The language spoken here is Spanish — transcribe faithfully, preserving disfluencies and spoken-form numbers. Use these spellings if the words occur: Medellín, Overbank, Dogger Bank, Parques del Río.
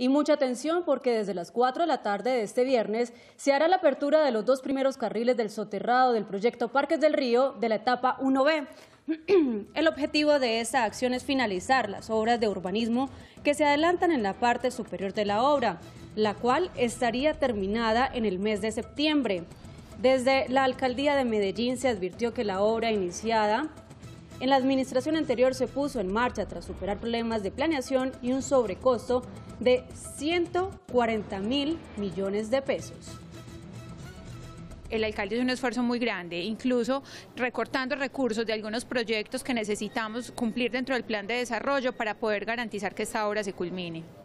Y mucha atención porque desde las cuatro de la tarde de este viernes se hará la apertura de los dos primeros carriles del soterrado del proyecto Parques del Río de la etapa uno B. El objetivo de esta acción es finalizar las obras de urbanismo que se adelantan en la parte superior de la obra, la cual estaría terminada en el mes de septiembre. Desde la Alcaldía de Medellín se advirtió que la obra iniciada en la administración anterior se puso en marcha tras superar problemas de planeación y un sobrecosto de ciento cuarenta mil millones de pesos. El alcalde hizo un esfuerzo muy grande, incluso recortando recursos de algunos proyectos que necesitamos cumplir dentro del plan de desarrollo para poder garantizar que esta obra se culmine.